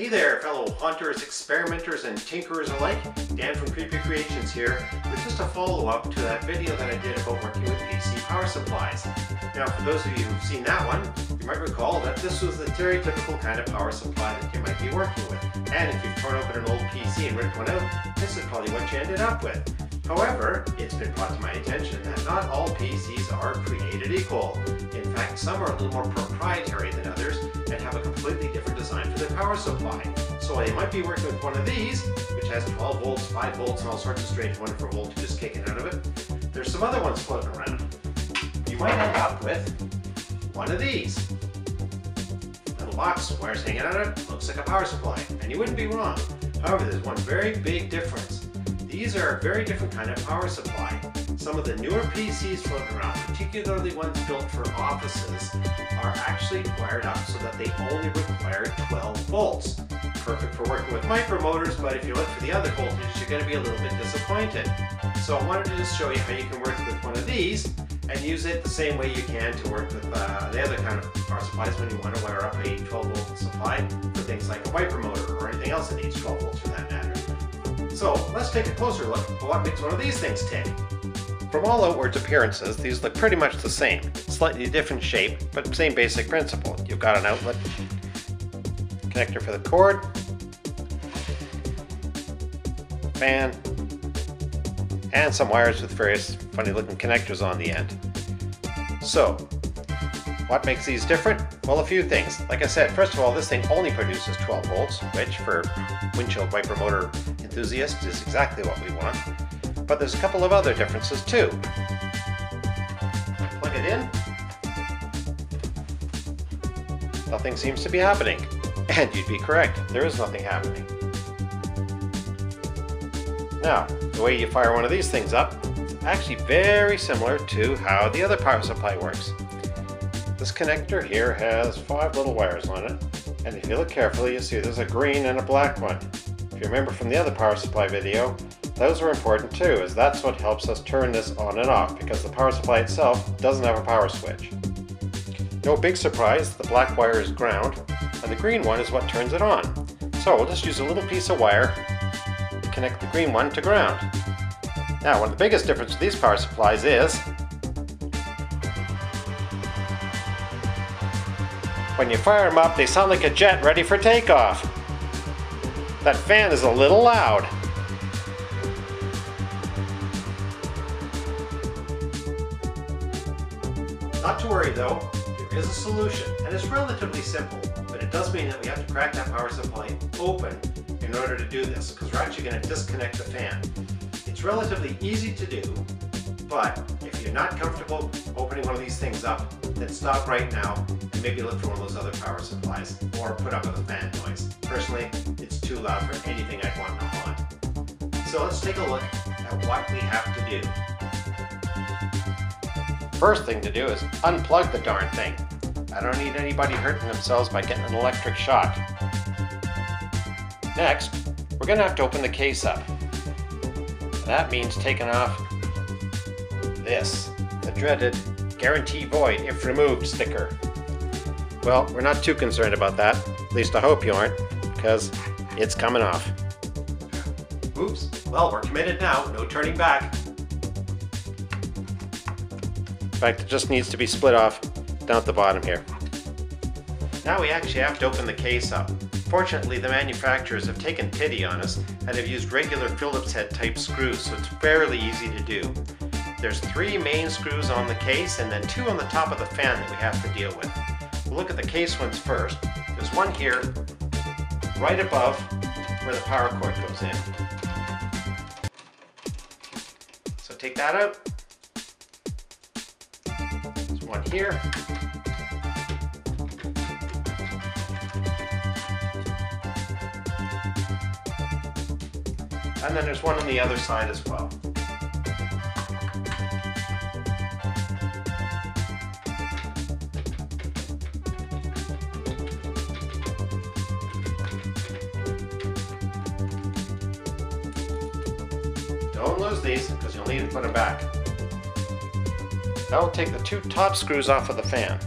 Hey there, fellow hunters, experimenters, and tinkerers alike. Dan from Creepy Creations here with just a follow-up to that video that I did about working with PC power supplies. Now, for those of you who've seen that one, you might recall that this was the stereotypical kind of power supply that you might be working with. And if you've torn open an old PC and ripped one out, this is probably what you ended up with. However, it's been brought to my attention that not all PCs are created equal. In fact, some are a little more proprietary than others and have a completely different design for their power supply. So while you might be working with one of these, which has 12 volts, 5 volts, and all sorts of strange wonderful voltages kicking out of it, there's some other ones floating around. You might end up with one of these. Little box, wires hanging out of it, looks like a power supply, and you wouldn't be wrong. However, there's one very big difference. These are a very different kind of power supply. Some of the newer PCs floating around, particularly ones built for offices, are actually wired up so that they only require 12 volts. Perfect for working with micromotors, but if you look for the other voltages, you're going to be a little bit disappointed. So I wanted to just show you how you can work with one of these and use it the same way you can to work with the other kind of power supplies when you want to wire up a 12 volt supply for things like a micromotor or anything else that needs 12 volts for that matter. So let's take a closer look at what makes one of these things tick. From all outwards appearances, these look pretty much the same. Slightly different shape, but same basic principle. You've got an outlet, connector for the cord, fan, and some wires with various funny looking connectors on the end. So, what makes these different? Well, a few things. Like I said, first of all, this thing only produces 12 volts, which for windshield wiper motor enthusiasts is exactly what we want. But there's a couple of other differences too. Plug it in. Nothing seems to be happening. And you'd be correct, there is nothing happening. Now, the way you fire one of these things up is actually very similar to how the other power supply works. This connector here has 5 little wires on it, and if you look carefully, you'll see there's a green and a black one. If you remember from the other power supply video, those are important too, as that's what helps us turn this on and off, because the power supply itself doesn't have a power switch. No big surprise, the black wire is ground, and the green one is what turns it on. So we'll just use a little piece of wire to connect the green one to ground. Now, one of the biggest differences with these power supplies is when you fire them up, they sound like a jet ready for takeoff. That fan is a little loud. Not to worry though, there is a solution, and it's relatively simple, but it does mean that we have to crack that power supply open in order to do this, because we're actually going to disconnect the fan. It's relatively easy to do, but if you're not comfortable opening one of these things up, then stop right now and maybe look for one of those other power supplies, or put up with the fan noise. Personally, it's too loud for anything I'd want to on. So let's take a look at what we have to do. First thing to do is unplug the darn thing. I don't need anybody hurting themselves by getting an electric shock. Next, we're going to have to open the case up. That means taking off this, the dreaded guarantee void if removed sticker. Well, we're not too concerned about that, at least I hope you aren't, because it's coming off. Oops, well, we're committed now, no turning back. In fact, it just needs to be split off down at the bottom here. Now we actually have to open the case up. Fortunately, the manufacturers have taken pity on us and have used regular Phillips head type screws, so it's fairly easy to do. There's 3 main screws on the case and then 2 on the top of the fan that we have to deal with. We'll look at the case ones first. There's one here, right above where the power cord goes in. So take that out. One here. And then there's one on the other side as well. Don't lose these because you'll need to put them back. Now we'll take the 2 top screws off of the fan.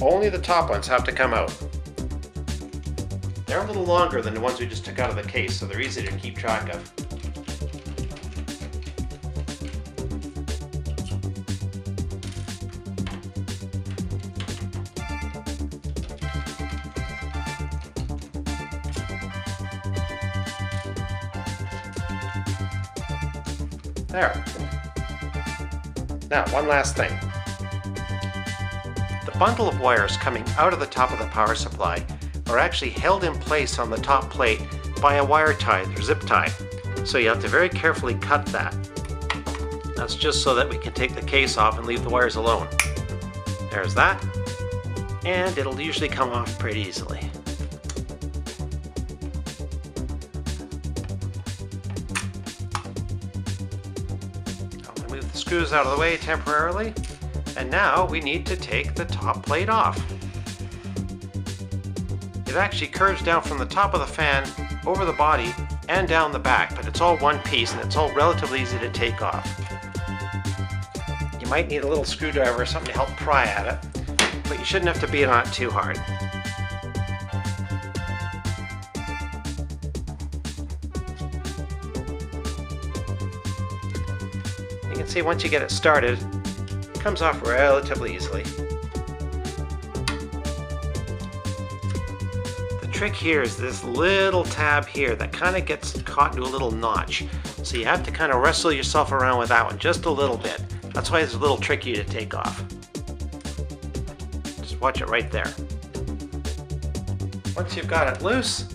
Only the top ones have to come out. They're a little longer than the ones we just took out of the case, so they're easy to keep track of. There. Now, one last thing. The bundle of wires coming out of the top of the power supply are actually held in place on the top plate by a wire tie or zip tie. So you have to very carefully cut that. That's just so that we can take the case off and leave the wires alone. There's that. And it'll usually come off pretty easily. Screws out of the way temporarily, and now we need to take the top plate off. It actually curves down from the top of the fan over the body and down the back, but it's all one piece and it's all relatively easy to take off. You might need a little screwdriver or something to help pry at it, but you shouldn't have to beat on it too hard. You can see once you get it started, it comes off relatively easily. The trick here is this little tab here that kind of gets caught into a little notch. So you have to kind of wrestle yourself around with that one just a little bit. That's why it's a little tricky to take off. Just watch it right there. Once you've got it loose,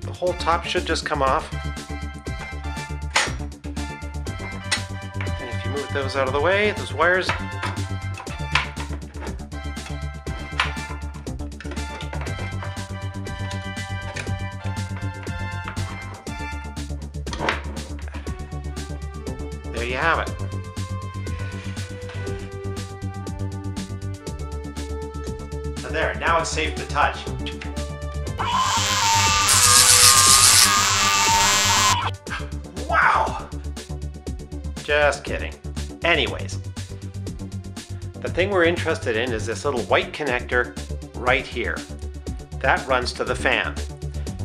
the whole top should just come off. Move those out of the way, those wires. There you have it. So there, now it's safe to touch. Wow! Just kidding. Anyways, the thing we're interested in is this little white connector right here. That runs to the fan.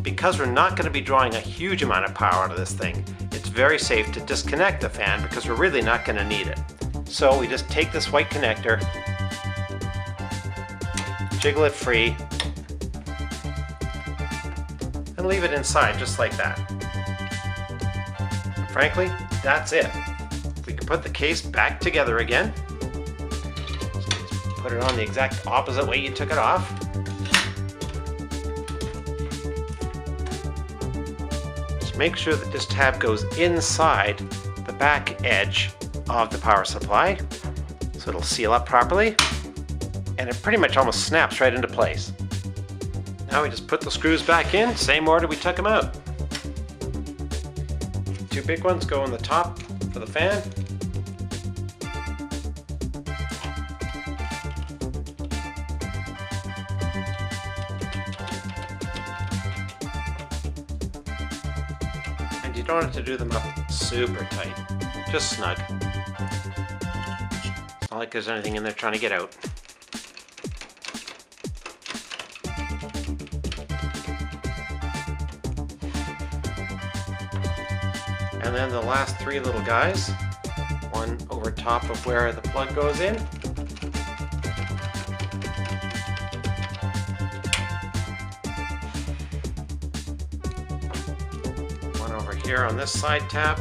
Because we're not going to be drawing a huge amount of power out of this thing, it's very safe to disconnect the fan because we're really not going to need it. So we just take this white connector, jiggle it free, and leave it inside just like that. Frankly, that's it. We can put the case back together again. Put it on the exact opposite way you took it off. Just make sure that this tab goes inside the back edge of the power supply so it'll seal up properly, and it pretty much almost snaps right into place. Now we just put the screws back in, same order we took them out. Two big ones go on the top for the fan. And you don't have to do them up super tight, just snug. It's not like there's anything in there trying to get out. And then the last three little guys, one over top of where the plug goes in. One over here on this side tab.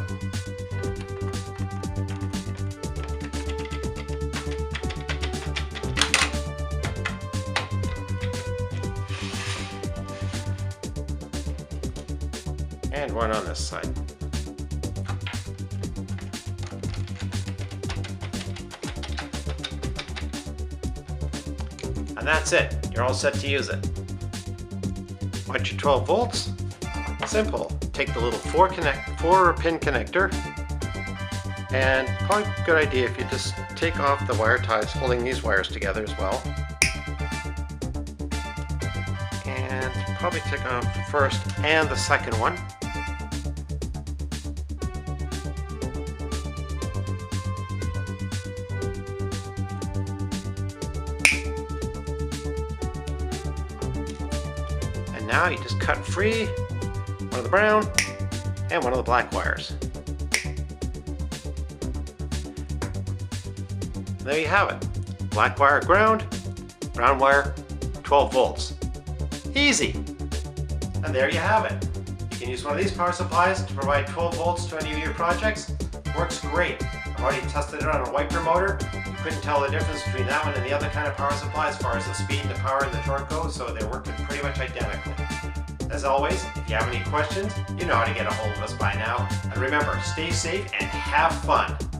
And one on this side. And that's it. You're all set to use it. Want your 12 volts? Simple. Take the little four pin connector, and probably a good idea if you just take off the wire ties holding these wires together as well. And probably take off the first and the second one. now you just cut free one of the brown and one of the black wires. There you have it. Black wire ground, brown wire 12 volts. Easy! And there you have it. You can use one of these power supplies to provide 12 volts to any of your projects. Works great. I've already tested it on a wiper motor. You couldn't tell the difference between that one and the other kind of power supply as far as the speed, the power, and the torque goes, so they're working pretty much identically. As always, if you have any questions, you know how to get a hold of us by now. And remember, stay safe and have fun.